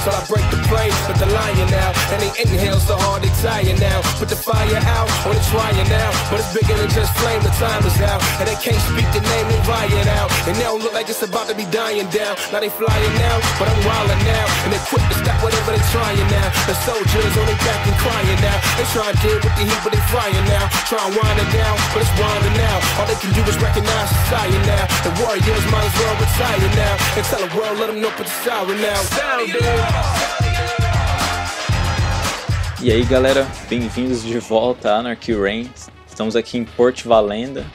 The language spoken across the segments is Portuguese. So I break the plane with the lion out. And they inhale so hard they tire now. Put the fire out on the trying now. But it's bigger than just flame, the time is out. And they can't speak the name, they riot out. And they don't look like it's about to be dying down. Now they flying now, but I'm wildin' now. And they quick to stop whatever they trying now. The soldiers on their back and crying now. They trying to deal with the heat, but they frying now. Try and wind it down, but it's winding now. All they can do is recognize society now. The warriors might as well retire now. And tell the world, let them know, put the siren now. Sound it. E aí galera, bem-vindos de volta a Anarchy Reigns. Estamos aqui em Port Valenda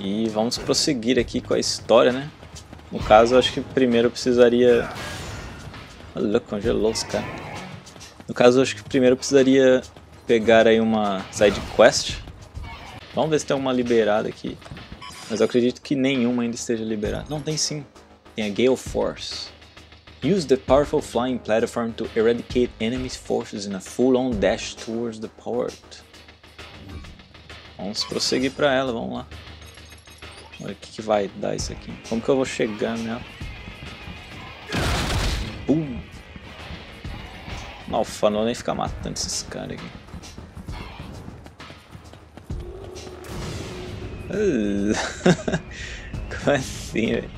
e vamos prosseguir aqui com a história, né? No caso, eu acho que primeiro eu precisaria... Olha, congelou os caras. No caso, eu acho que primeiro eu precisaria pegar aí uma side quest. Vamos ver se tem uma liberada aqui. Mas eu acredito que nenhuma ainda esteja liberada. Não, tem sim. Tem a Gale Force. Use the powerful flying platform to eradicate enemy forces in a full-on dash towards the port. Vamos prosseguir para ela, vamos lá. Olha o que, que vai dar isso aqui. Como que eu vou chegar nela? Boom! Nossa, não vou nem ficar matando esses caras aqui. Como assim, velho?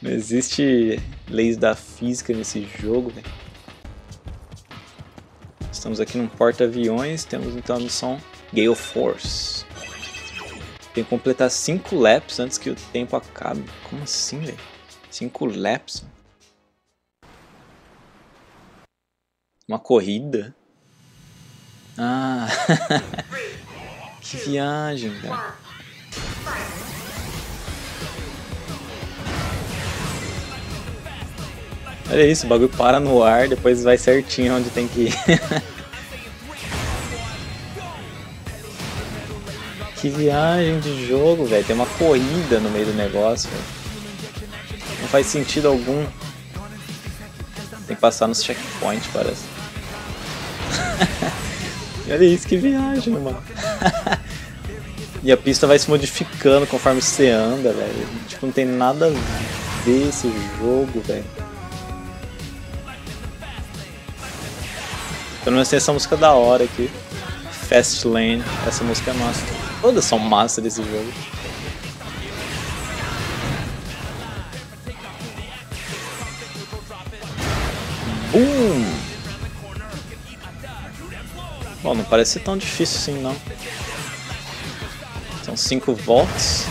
Não existe leis da física nesse jogo, velho. Estamos aqui num porta-aviões, temos então a missão Gale Force. Tem que completar 5 laps antes que o tempo acabe. Como assim, velho? 5 laps? Uma corrida? Ah! Que viagem, cara. Olha isso, o bagulho para no ar, depois vai certinho onde tem que ir. Que viagem de jogo, velho. Tem uma corrida no meio do negócio, véio. Não faz sentido algum. Tem que passar nos checkpoints, parece. Olha isso, que viagem, mano. E a pista vai se modificando conforme você anda, velho. Tipo, não tem nada a ver esse jogo, velho. Pelo menos tem essa música da hora aqui, Fast Lane, essa música é massa. Todas são massa desse jogo. Boom! Bom, não parece ser tão difícil assim não. São 5 voltas.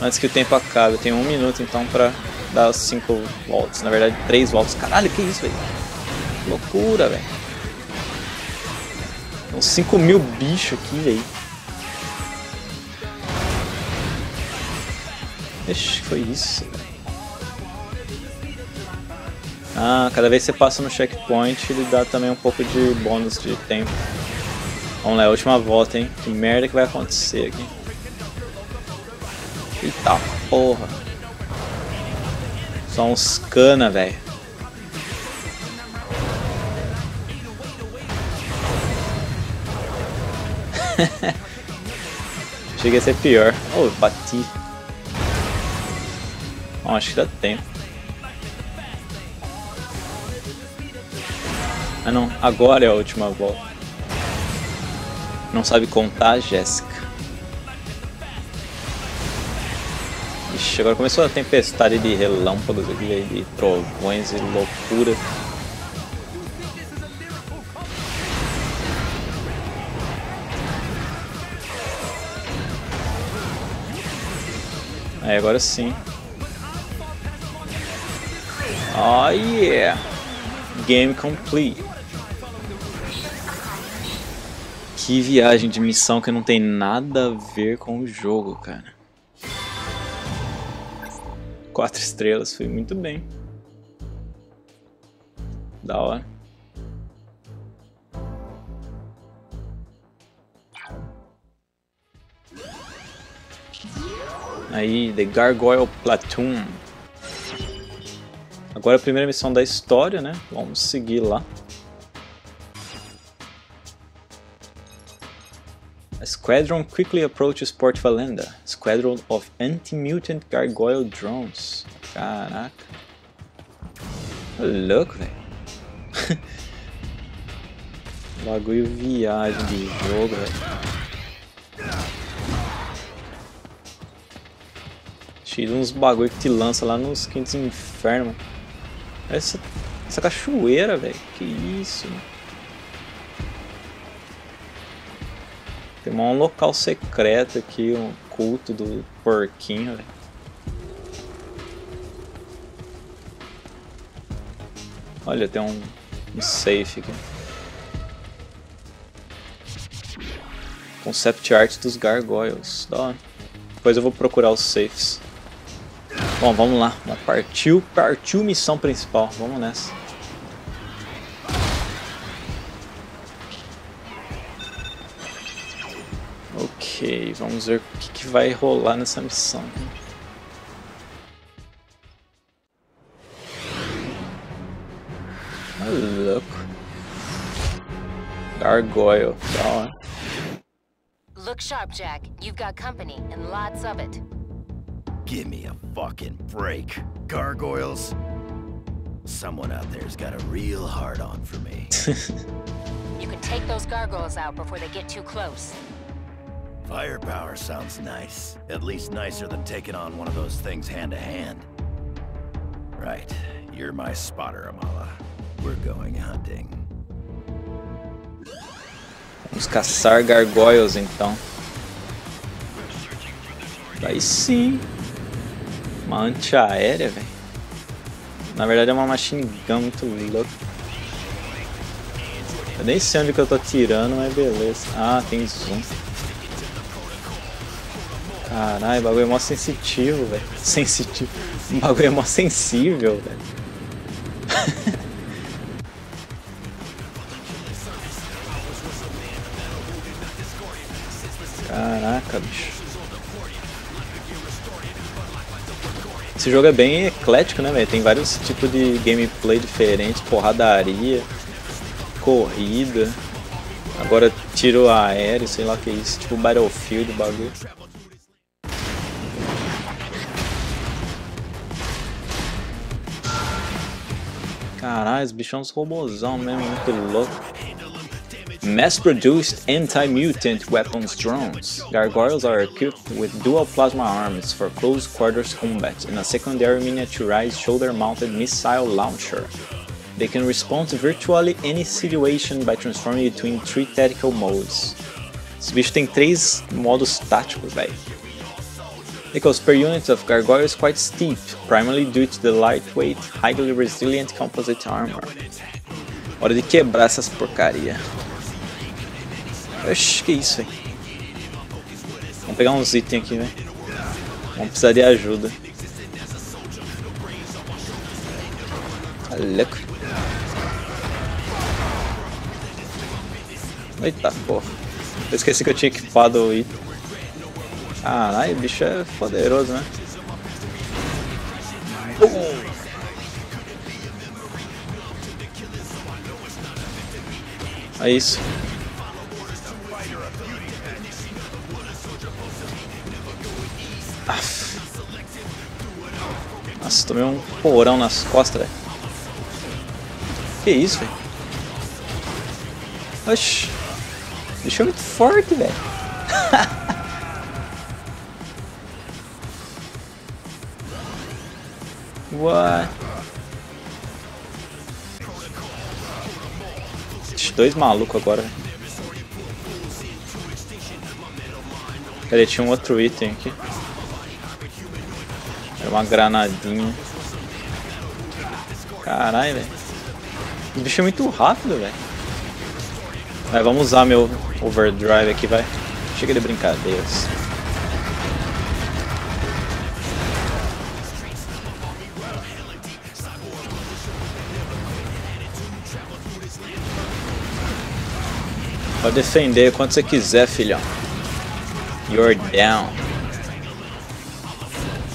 Antes que o tempo acabe, eu tenho 1 minuto então pra... Dá 5 voltas, na verdade 3 voltas. Caralho, que isso, velho? Loucura, velho. São 5.000 bichos aqui, velho. Ixi, que foi isso, velho? Ah, cada vez que você passa no checkpoint, ele dá também um pouco de bônus de tempo. Vamos lá, é a última volta, hein? Que merda que vai acontecer aqui. Eita porra. Só uns cana, velho. Cheguei a ser pior. Oh, bati. Bom, acho que dá tempo. Ah não, agora é a última volta. Não sabe contar, Jéssica. Ixi, agora começou a tempestade de relâmpagos aqui, de trovões e loucura. Aí, agora sim. Oh yeah! Game complete. Que viagem de missão que não tem nada a ver com o jogo, cara. 4 estrelas, foi muito bem. Da hora. Aí, The Gargoyle Platoon. Agora a primeira missão da história, né? Vamos seguir lá. A squadron quickly approaches Port Valenda. Squadron of anti-mutant gargoyle drones. Caraca. Tô louco, velho. Bagulho viagem de jogo, velho. Tira uns bagulho que te lança lá nos quintos infernos. Essa cachoeira, velho. Que isso, mano. Tem um local secreto aqui, um culto do porquinho, velho. Olha, tem um safe aqui. Concept art dos gargoyles. Da hora. Depois eu vou procurar os safes. Bom, vamos lá. Partiu missão principal. Vamos nessa. Ok, vamos ver o que vai rolar nessa missão. Louco. Gargoyle, da hora. Look sharp, Jack. You've got company and lots of it. Give me a fucking break, gargoyles. Someone out there's got a real hard on for me. You can take those gargoyles out before they get too close. Firepower sounds nice. At least nicer than taking on one of those things hand to hand. Right. You're my spotter, Amala. We're going hunting. Vamos caçar gargoyles então. Aí sim. Uma antiaérea, velho. Na verdade é uma machine gun muito louca. Eu nem sei onde que eu tô atirando, mas beleza. Ah, tem zoom. Caralho, o bagulho é mó sensitivo, velho. Sensitivo. O bagulho é mó sensível, velho. Caraca, bicho. Esse jogo é bem eclético, né, velho? Tem vários tipos de gameplay diferentes, porradaria, corrida. Agora tiro aéreo, sei lá o que é isso. Tipo Battlefield, o bagulho. Caralho, os bichão são robôzão mesmo, muito louco. Mass-produced anti-mutant weapons drones. Gargoyles are equipped with dual plasma arms for close quarters combat and a secondary miniaturized shoulder-mounted missile launcher. They can respond to virtually any situation by transforming between three tactical modes. Esse bicho tem três modos táticos, velho. The cost per unit of gargoyle is quite steep, primarily due to the lightweight, highly resilient composite armor. Hora de quebrar essas porcaria. Oxi, que isso, velho. Vamos pegar uns itens aqui, velho. Vamos precisar de ajuda. Aleco. Eita porra. Eu esqueci que eu tinha equipado o item. Caralho, o bicho é poderoso, né? É isso. Aff. Nossa, tomei um porão nas costas, velho. Que isso, velho? Oxi. O bicho é muito forte, velho. What? Dois malucos agora. Cadê? Tinha um outro item aqui. Era uma granadinha. Caralho, velho. O bicho é muito rápido, velho. Vai, vamos usar meu overdrive aqui, vai. Chega de brincadeiras. Pode defender quanto você quiser, filhão. You're down.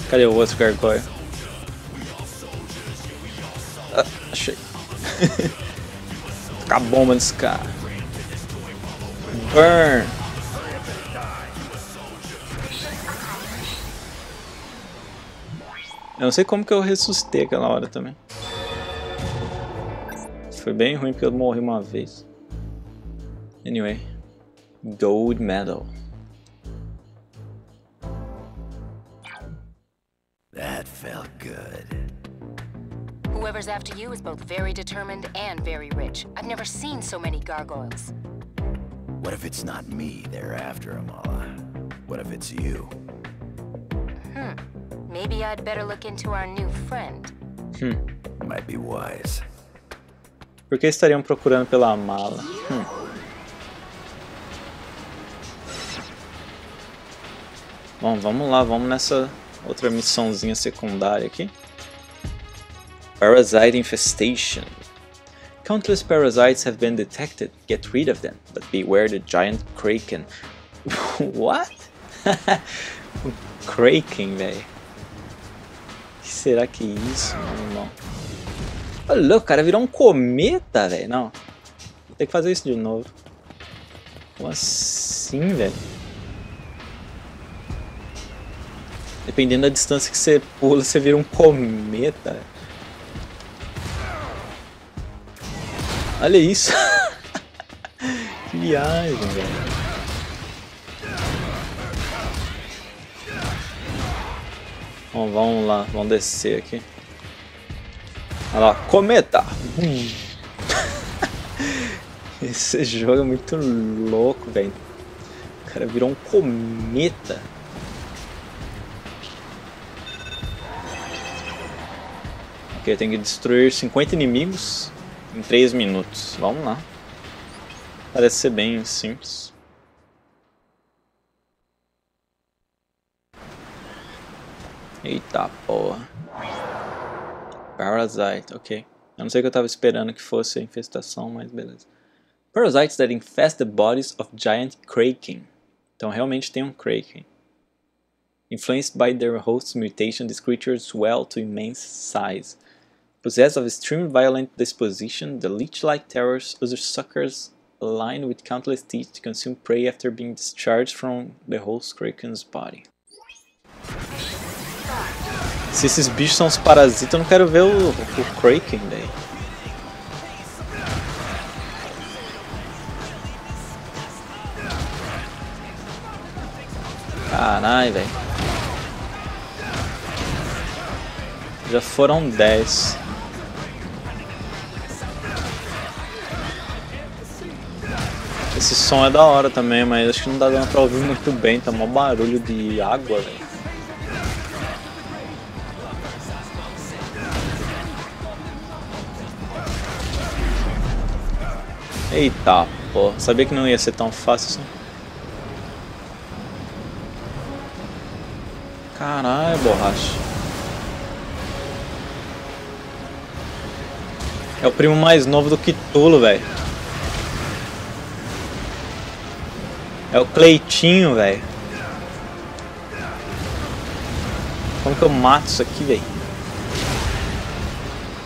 Cadê o outro gargoyle? Ah, achei. Taca a bomba nesse cara. Burn. Eu não sei como que eu ressuscitei aquela hora também. Foi bem ruim porque eu morri uma vez. Anyway. Gold medal. That felt good. Whoever's after you is both very determined and very rich. I've never seen so many gargoyles. What if it's not me they're after, Amala? What if it's you? Maybe I'd better look into our new friend. Might be wise. Por que estariam procurando pela Amala? Bom, vamos lá, vamos nessa outra missãozinha secundária aqui. Parasite infestation. Countless parasites have been detected. Get rid of them, but beware the giant Kraken. What? Kraken, velho. Que será que é isso? Não. Olha, o cara virou um cometa, velho. Não. Vou ter que fazer isso de novo. Como assim, velho? Dependendo da distância que você pula, você vira um cometa, véio. Olha isso! Que viagem, velho! Bom, vamos lá, vamos descer aqui. Olha lá, cometa! Esse jogo é muito louco, velho. O cara virou um cometa. Ok, eu tenho que destruir 50 inimigos. Em 3 minutos, vamos lá. Parece ser bem simples. Eita porra. Parasite, ok. Eu não sei o que eu tava esperando que fosse a infestação, mas beleza. Parasites that infest the bodies of giant kraken. Então realmente tem um kraken. Influenced by their host's mutation, these creatures swell to immense size. Possessed of extreme violent disposition, the leech-like terrors other suckers align with countless teeth to consume prey after being discharged from the host kraken's body. Se esses bichos são os parasitas, eu não quero ver o kraken daí. Caralho, velho. Já foram 10. Esse som é da hora também, mas acho que não tá dando pra ouvir muito bem, tá mó barulho de água, velho. Eita, pô, sabia que não ia ser tão fácil assim. Caralho, borracha. É o primo mais novo do Cthulhu, velho. É o Cleitinho, velho. Como que eu mato isso aqui, velho?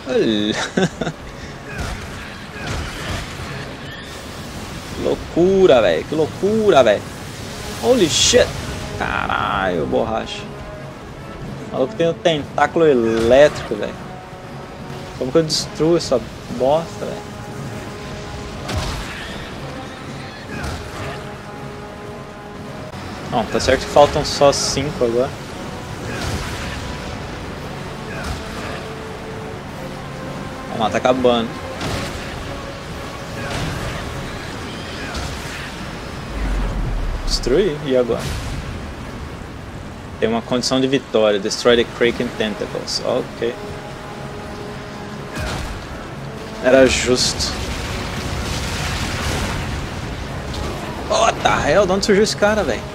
Olha. Loucura, velho. Que loucura, velho. Holy shit. Caralho, borracha. O maluco tem um tentáculo elétrico, velho. Como que eu destruo essa bosta, velho? Bom, tá certo que faltam só 5 agora. Vamos lá, tá acabando. Destruir? E agora? Tem uma condição de vitória. Destroy the Kraken Tentacles. Ok. Era justo. Oh, tá real. De onde surgiu esse cara, velho?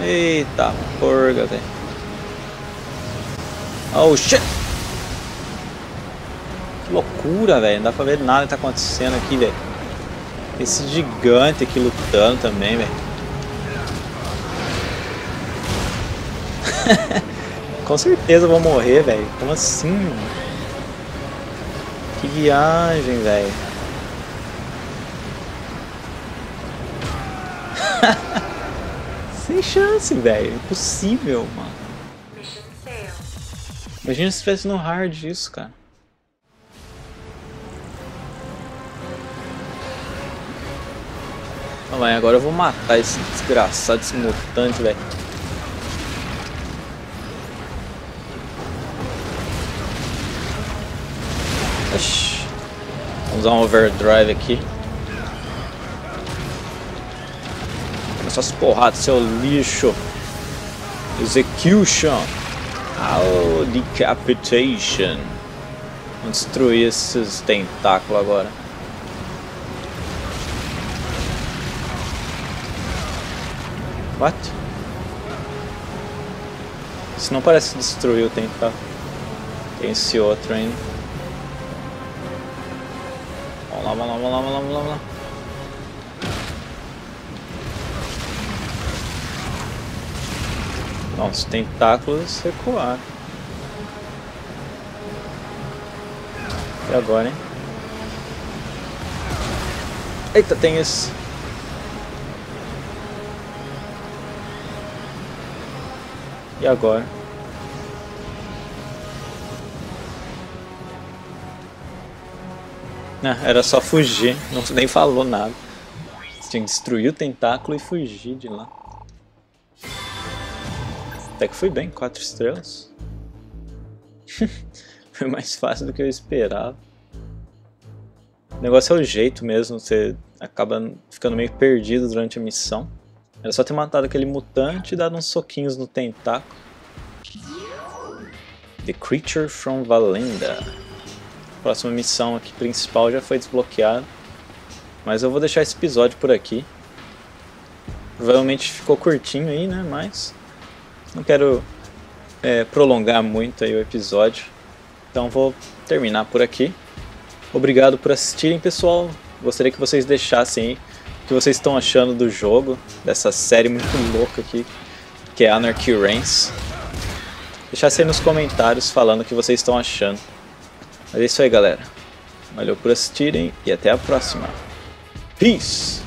Eita porra, velho. Oh shit! Que loucura, velho. Não dá pra ver nada que tá acontecendo aqui, velho. Esse gigante aqui lutando também, velho. Com certeza eu vou morrer, velho. Como assim, mano? Que viagem, velho. Sem chance, velho. Impossível, mano. Imagina se tivesse no hard isso, cara. Olha lá, agora eu vou matar esse desgraçado, esse mutante, velho. Vamos dar um overdrive aqui. Olha só as porradas, seu lixo. Execution. Oh, decapitation. Vamos destruir esses tentáculos agora. What? Isso não parece destruir o tentáculo. Tem esse outro ainda. Vamos lá, vamos lá, vamos lá, vamos lá, vamos lá. Os tentáculos recuaram. E agora, hein? Eita, tem esse. E agora? Ah, era só fugir, não nem falou nada. Tinha que destruir o tentáculo e fugir de lá. Até que fui bem, 4 estrelas. Foi mais fácil do que eu esperava. O negócio é o jeito mesmo, você acaba ficando meio perdido durante a missão. Era só ter matado aquele mutante e dado uns soquinhos no tentáculo. The Creature from Valenda. A próxima missão aqui principal já foi desbloqueada. Mas eu vou deixar esse episódio por aqui. Provavelmente ficou curtinho aí, né? Mas... não quero prolongar muito aí o episódio, então vou terminar por aqui. Obrigado por assistirem, pessoal. Gostaria que vocês deixassem aí o que vocês estão achando do jogo, dessa série muito louca aqui, que é Anarchy Reigns. Deixassem aí nos comentários falando o que vocês estão achando. Mas é isso aí, galera. Valeu por assistirem e até a próxima. Peace!